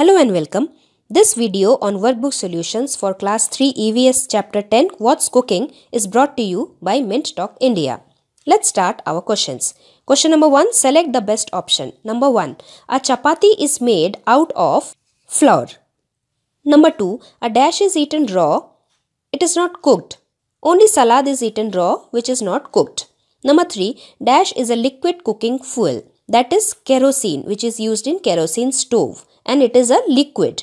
Hello and welcome. This video on workbook solutions for class 3 EVS chapter 10 What's Cooking is brought to you by Mint Talk India. Let's start our questions. Question number 1. Select the best option. Number 1. A chapati is made out of flour. Number 2. A dash is eaten raw. It is not cooked. Only salad is eaten raw, which is not cooked. Number 3. Dash is a liquid cooking fuel. That is kerosene, which is used in kerosene stove, and it is a liquid.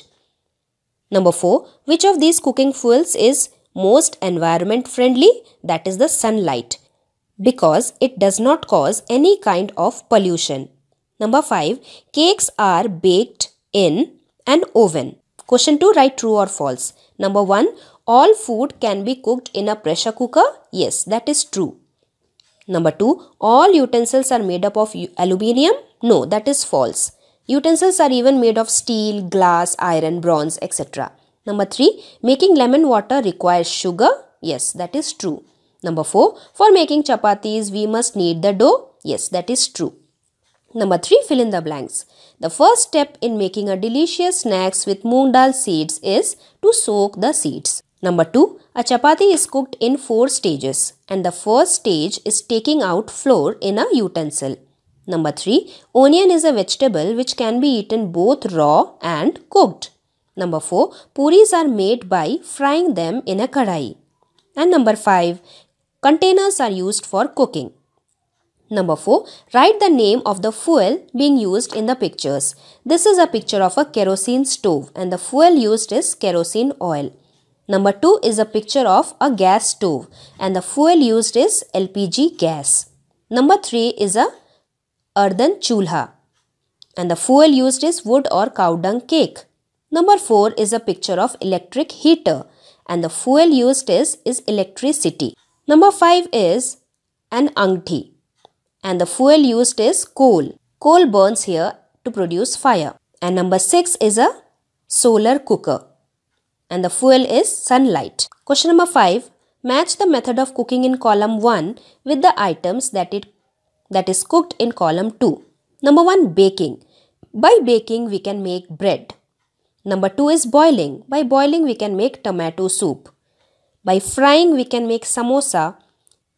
Number 4. Which of these cooking fuels is most environment friendly? That is the sunlight, because it does not cause any kind of pollution. Number 5. Cakes are baked in an oven. Question 2. Write true or false. Number 1. All food can be cooked in a pressure cooker. Yes, that is true. Number 2. All utensils are made up of aluminium. No, that is false. Utensils are even made of steel, glass, iron, bronze, etc. Number 3. Making lemon water requires sugar. Yes, that is true. Number 4. For making chapatis, we must knead the dough. Yes, that is true. Number 3. Fill in the blanks. The first step in making a delicious snacks with moong dal seeds is to soak the seeds. Number 2. A chapati is cooked in 4 stages, and the first stage is taking out flour in a utensil. Number 3. Onion is a vegetable which can be eaten both raw and cooked. Number 4. Puris are made by frying them in a kadai. And number 5. Containers are used for cooking. Number 4. Write the name of the fuel being used in the pictures. This is a picture of a kerosene stove, and the fuel used is kerosene oil. Number 2 is a picture of a gas stove, and the fuel used is LPG gas. Number 3 is a earthen chulha, and the fuel used is wood or cow dung cake. Number 4 is a picture of electric heater, and the fuel used is electricity. Number 5 is an angthi, and the fuel used is coal. Coal burns here to produce fire. And number 6 is a solar cooker, and the fuel is sunlight. Question number 5. Match the method of cooking in column 1 with the items that is cooked in column 2. Number 1. Baking. By baking, we can make bread. Number 2 is boiling. By boiling, we can make tomato soup. By frying, we can make samosa.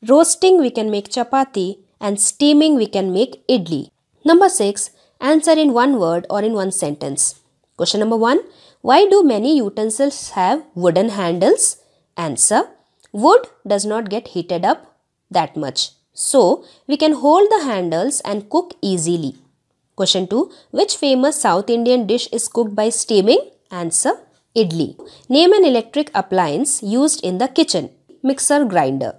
Roasting, we can make chapati. And steaming, we can make idli. Number 6. Answer in one word or in one sentence. Question number 1. Why do many utensils have wooden handles? Answer. Wood does not get heated up that much, so we can hold the handles and cook easily. Question 2. Which famous South Indian dish is cooked by steaming? Answer. Idli. Name an electric appliance used in the kitchen. Mixer, grinder.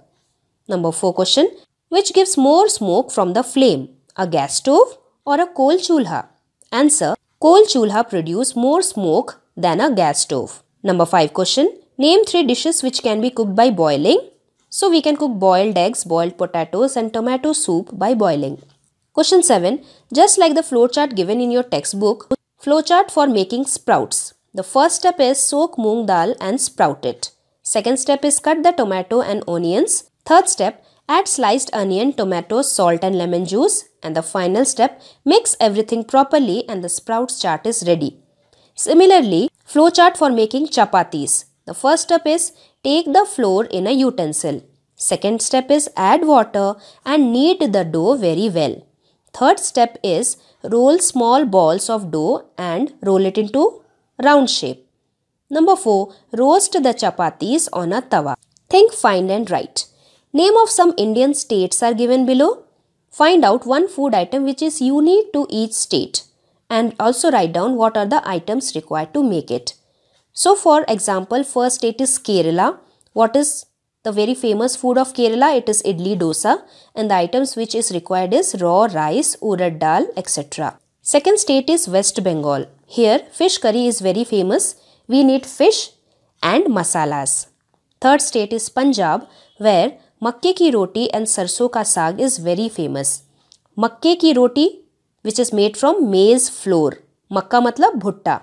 Number 4 question. Which gives more smoke from the flame? A gas stove or a coal chulha? Answer. Coal chulha produce more smoke than a gas stove. Number 5 question. Name 3 dishes which can be cooked by boiling. So we can cook boiled eggs, boiled potatoes and tomato soup by boiling. Question 7. Just like the flowchart given in your textbook, flowchart for making sprouts. The first step is soak moong dal and sprout it. Second step is cut the tomato and onions. Third step, add sliced onion, tomato, salt and lemon juice. And the final step, mix everything properly and the sprouts chart is ready. Similarly, flowchart for making chapatis. The first step is take the flour in a utensil. Second step is add water and knead the dough very well. Third step is roll small balls of dough and roll it into round shape. Number 4. Roast the chapatis on a tawa. Think, find and write. Name of some Indian states are given below. Find out one food item which is unique to each state, and also write down what are the items required to make it. So for example, first state is Kerala. What is the very famous food of Kerala? It is idli, dosa, and the items which is required is raw rice, urad dal, etc. Second state is West Bengal. Here fish curry is very famous. We need fish and masalas. Third state is Punjab, where makke ki roti and sarso ka saag is very famous. Makke ki roti, which is made from maize flour. Makka matlab bhutta.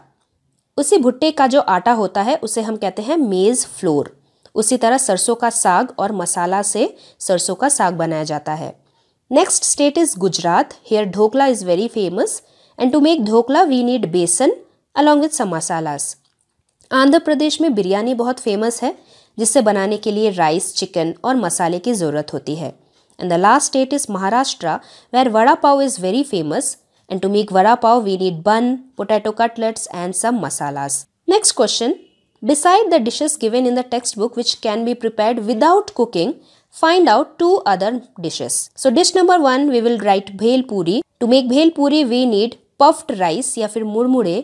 उसी भुट्टे का जो आटा होता है उसे हम कहते हैं मेज़ फ्लोर. उसी तरह सरसों का साग और मसाला से सरसों का साग बनाया जाता है. Next state is Gujarat. Here dhokla is very famous, and to make dhokla we need besan, along with some masalas. Andhra Pradesh में बिरयानी बहुत फेमस है जिससे बनाने के लिए राइस चिकन और मसाले की ज़रूरत होती है. And the last state is Maharashtra, where vada pav is very famous. And to make vada pav, we need bun, potato cutlets and some masalas. Next question. Beside the dishes given in the textbook which can be prepared without cooking, find out two other dishes. So dish number 1, we will write bhel puri. To make bhel puri, we need puffed rice या फिर murmure,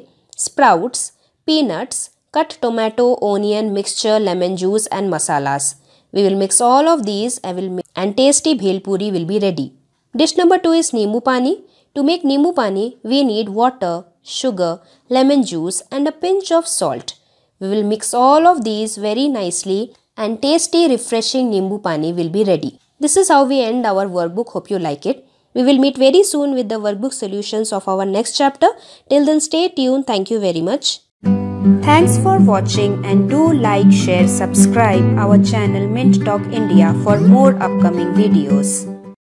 sprouts, peanuts, cut tomato, onion, mixture, lemon juice and masalas. We will mix all of these and tasty bhel puri will be ready. Dish number 2 is nimbu pani. To make nimbu pani, we need water, sugar, lemon juice and a pinch of salt. We will mix all of these very nicely and tasty refreshing nimbu pani will be ready. This is how we end our workbook. Hope you like it. We will meet very soon with the workbook solutions of our next chapter. Till then, stay tuned. Thank you very much. Thanks for watching and do like, share, subscribe our channel Mint Talk India for more upcoming videos.